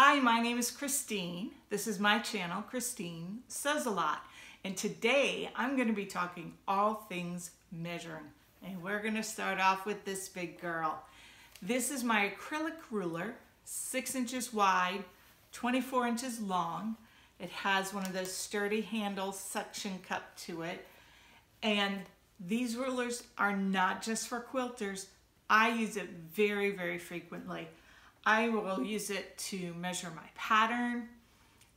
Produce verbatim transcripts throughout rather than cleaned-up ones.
Hi, my name is Christine. This is my channel, Christine Says a Lot. And today I'm going to be talking all things measuring. And we're going to start off with this big girl. This is my acrylic ruler, six inches wide, twenty-four inches long. It has one of those sturdy handle suction cup to it. And these rulers are not just for quilters. I use it very, very frequently. I will use it to measure my pattern.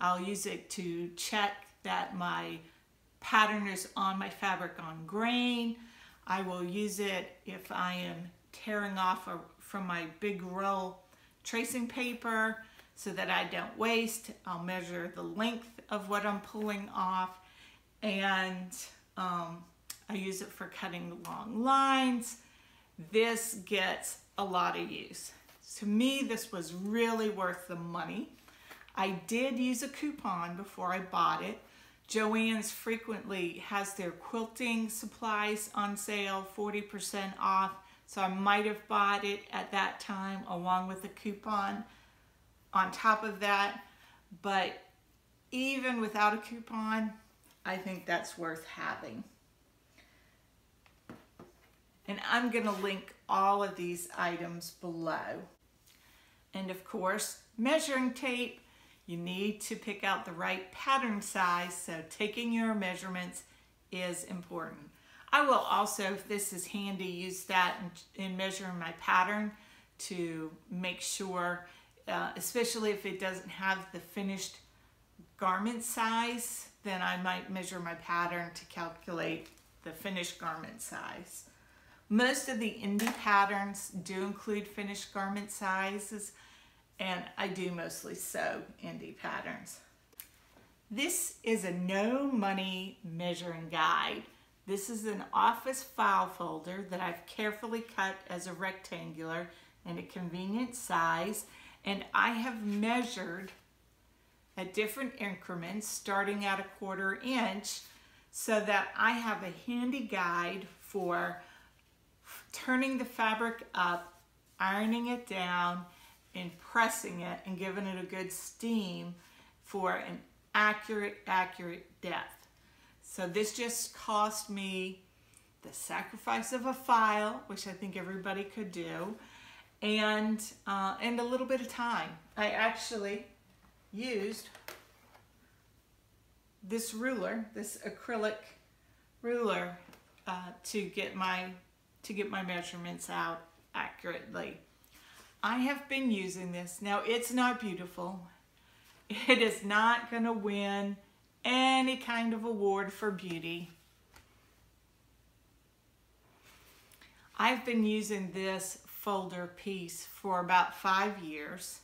I'll use it to check that my pattern is on my fabric on grain. I will use it if I am tearing off a, from my big roll tracing paper so that I don't waste. I'll measure the length of what I'm pulling off, and um, I use it for cutting long lines. This gets a lot of use. To me, this was really worth the money. I did use a coupon before I bought it. Joanne's frequently has their quilting supplies on sale, forty percent off. So I might have bought it at that time along with the coupon on top of that. But even without a coupon, I think that's worth having. And I'm going to link all of these items below. And of course, measuring tape. You need to pick out the right pattern size, so taking your measurements is important. I will also, if this is handy, use that in, in measuring my pattern to make sure, uh, especially if it doesn't have the finished garment size, then I might measure my pattern to calculate the finished garment size. Most of the indie patterns do include finished garment sizes, and I do mostly sew indie patterns. This is a no money measuring guide. This is an office file folder that I've carefully cut as a rectangular in a convenient size, and I have measured at different increments starting at a quarter inch so that I have a handy guide for turning the fabric up, ironing it down, and pressing it and giving it a good steam for an accurate, accurate depth. So this just cost me the sacrifice of a file, which I think everybody could do, and, uh, and a little bit of time. I actually used this ruler, this acrylic ruler, uh, to get my to get my measurements out accurately. I have been using this. Now, it's not beautiful. It is not gonna win any kind of award for beauty. I've been using this folder piece for about five years.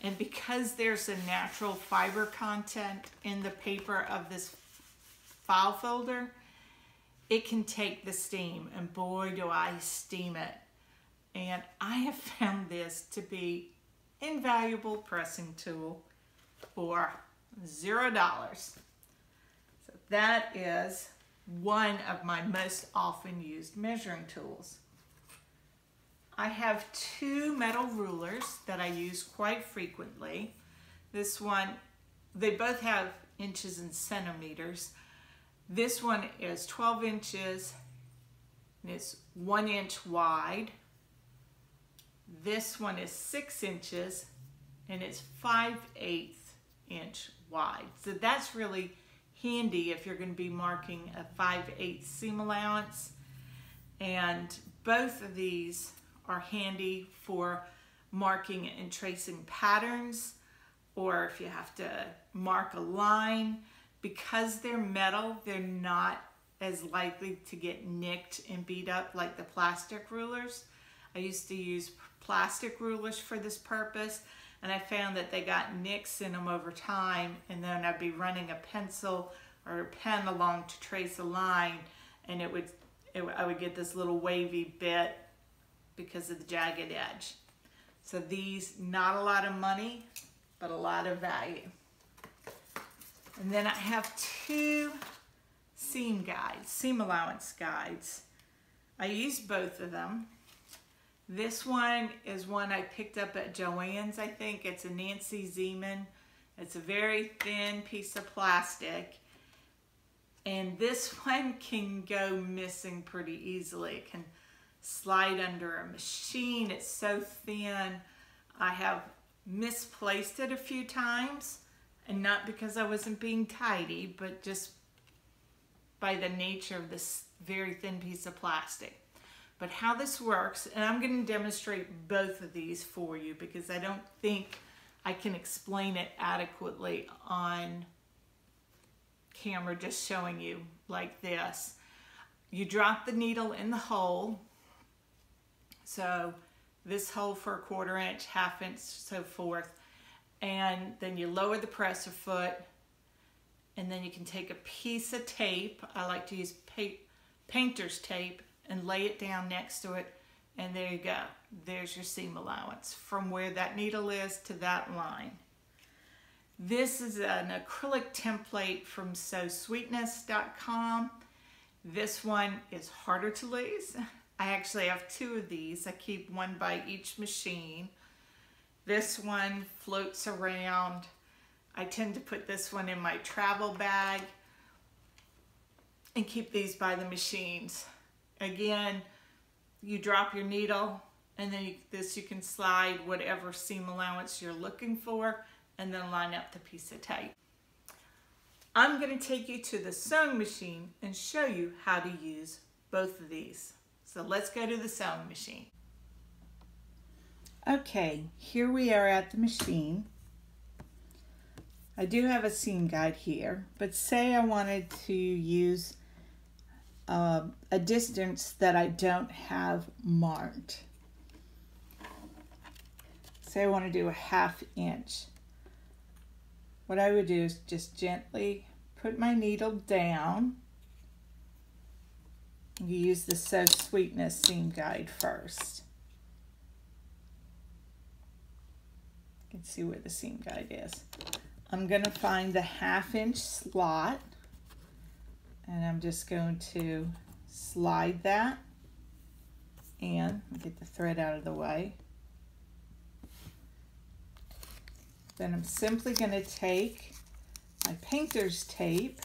And because there's a natural fiber content in the paper of this file folder, it can take the steam, and boy, do I steam it. And I have found this to be an invaluable pressing tool for zero dollars. So that is one of my most often used measuring tools. I have two metal rulers that I use quite frequently. This one, they both have inches and centimeters. This one is twelve inches and it's one inch wide. This one is six inches and it's five eighths inch wide. So that's really handy if you're going to be marking a five eighths seam allowance. And both of these are handy for marking and tracing patterns, or if you have to mark a line. Because they're metal, they're not as likely to get nicked and beat up like the plastic rulers. I used to use plastic rulers for this purpose, and I found that they got nicks in them over time, and then I'd be running a pencil or a pen along to trace a line, and it would, it, I would get this little wavy bit because of the jagged edge. So these, not a lot of money, but a lot of value. And then I have two seam guides, seam allowance guides. I use both of them. This one is one I picked up at Joanne's, I think. It's a Nancy Zieman. It's a very thin piece of plastic. And this one can go missing pretty easily. It can slide under a machine. It's so thin. I have misplaced it a few times, and not because I wasn't being tidy, but just by the nature of this very thin piece of plastic. But how this works, and I'm going to demonstrate both of these for you because I don't think I can explain it adequately on camera just showing you like this. You drop the needle in the hole. So this hole for a quarter inch, half inch, so forth. And then you lower the presser foot, and then you can take a piece of tape. I like to use painter's tape and lay it down next to it, and there you go. There's your seam allowance from where that needle is to that line. This is an acrylic template from sew sweetness dot com. This one is harder to lose. I actually have two of these. I keep one by each machine. This one floats around. I tend to put this one in my travel bag and keep these by the machines. Again, you drop your needle, and then you, this you can slide whatever seam allowance you're looking for, and then line up the piece of tape. I'm going to take you to the sewing machine and show you how to use both of these. So let's go to the sewing machine. Okay, here we are at the machine. I do have a seam guide here, but say I wanted to use Uh, a distance that I don't have marked. Say I want to do a half inch. What I would do is just gently put my needle down. You use the Sew Sweetness seam guide first. You can see where the seam guide is. I'm going to find the half inch slot. And I'm just going to slide that and get the thread out of the way. Then I'm simply going to take my painter's tape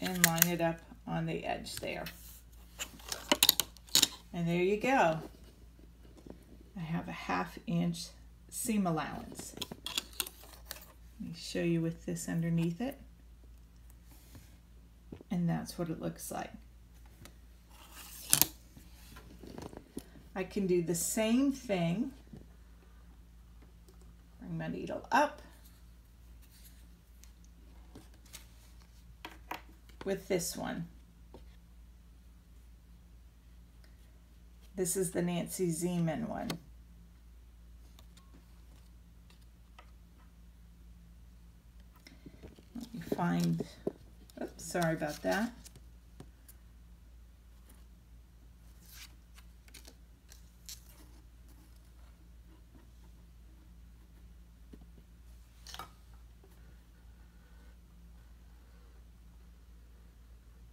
and line it up on the edge there. And there you go. I have a half inch seam allowance. Let me show you with this underneath it. And that's what it looks like. I can do the same thing. Bring my needle up with this one. This is the Nancy Zieman one. Let me find, oops, sorry about that.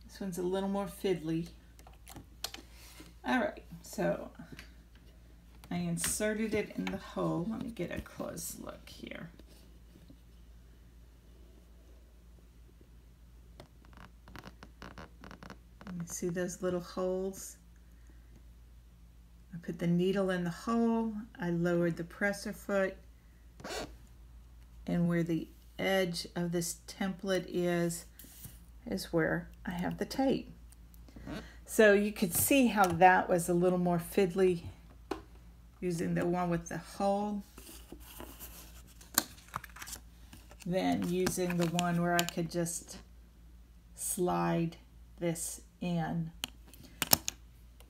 This one's a little more fiddly. All right, so I inserted it in the hole. Let me get a close look here. You see those little holes? I put the needle in the hole. I lowered the presser foot, and where the edge of this template is, is where I have the tape. So you could see how that was a little more fiddly using the one with the hole than using the one where I could just slide this in.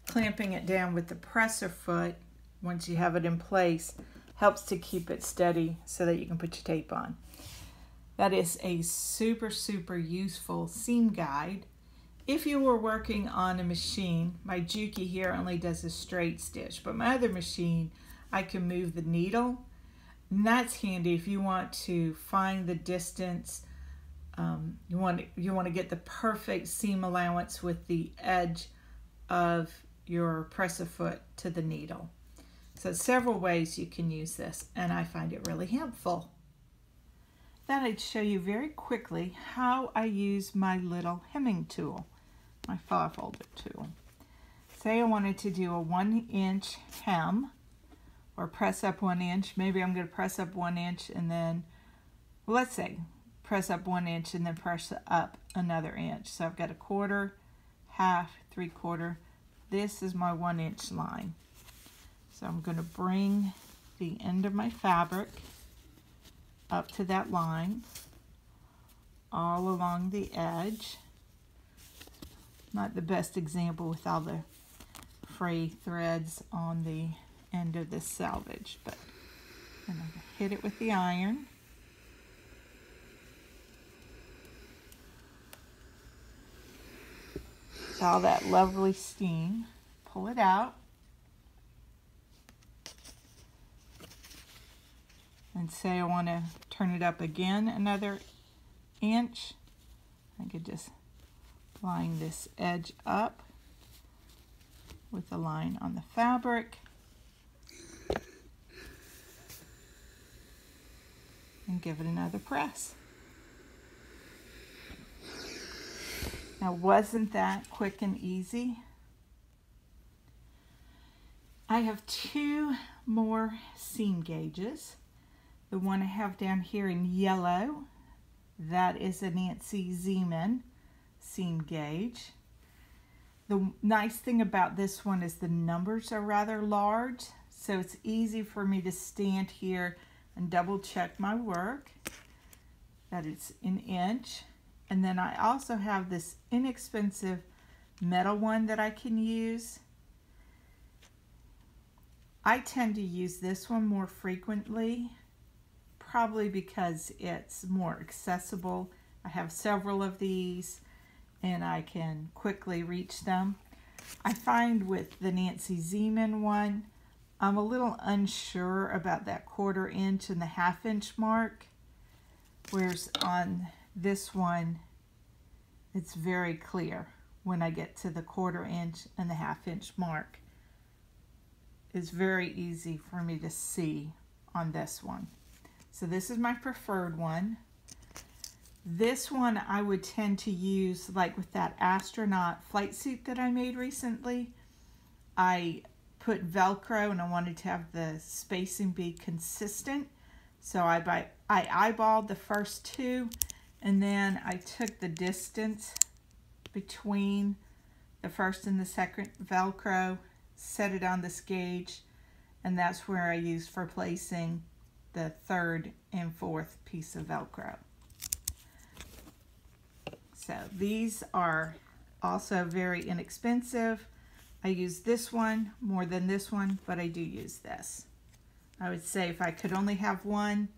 Clamping it down with the presser foot, once you have it in place, helps to keep it steady so that you can put your tape on. That is a super, super useful seam guide. If you were working on a machine, my Juki here only does a straight stitch, but my other machine, I can move the needle, and that's handy if you want to find the distance Um, you want you want to get the perfect seam allowance with the edge of your presser foot to the needle. So several ways you can use this, and I find it really helpful. Then I'd show you very quickly how I use my little hemming tool, my five-folder tool. Say I wanted to do a one-inch hem, or press up one inch. Maybe I'm going to press up one inch and then, well, let's say, press up one inch and then press up another inch. So I've got a quarter, half, three-quarter. This is my one-inch line. So I'm going to bring the end of my fabric up to that line, all along the edge. Not the best example with all the fray threads on the end of this selvage, but I'm going to hit it with the iron. With all that lovely steam, pull it out. And say I want to turn it up again another inch. I could just line this edge up with the line on the fabric and give it another press. Now, wasn't that quick and easy? I have two more seam gauges. The one I have down here in yellow, that is a Nancy Zieman seam gauge. The nice thing about this one is the numbers are rather large, so it's easy for me to stand here and double check my work, that it's an inch. And then I also have this inexpensive metal one that I can use. I tend to use this one more frequently, probably because it's more accessible. I have several of these and I can quickly reach them. I find with the Nancy Zieman one, I'm a little unsure about that quarter inch and the half inch mark, whereas on this one, it's very clear when I get to the quarter inch and the half inch mark. It's very easy for me to see on this one. So this is my preferred one. This one I would tend to use like with that astronaut flight suit that I made recently. I put Velcro and I wanted to have the spacing be consistent. So I, by, I eyeballed the first two and then I took the distance between the first and the second Velcro, set it on this gauge, and that's where I used for placing the third and fourth piece of Velcro. So these are also very inexpensive. I use this one more than this one, but I do use this. I would say if I could only have one,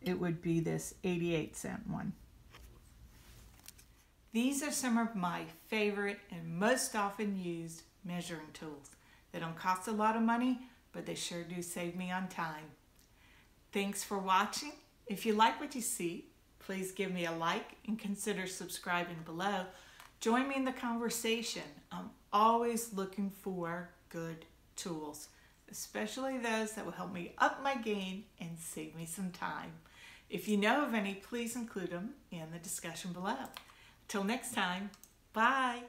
it would be this eighty-eight cent one. These are some of my favorite and most often used measuring tools. They don't cost a lot of money, but they sure do save me on time. Thanks for watching. If you like what you see, please give me a like and consider subscribing below. Join me in the conversation. I'm always looking for good tools, especially those that will help me up my game and save me some time. If you know of any, please include them in the discussion below. Till next time, bye.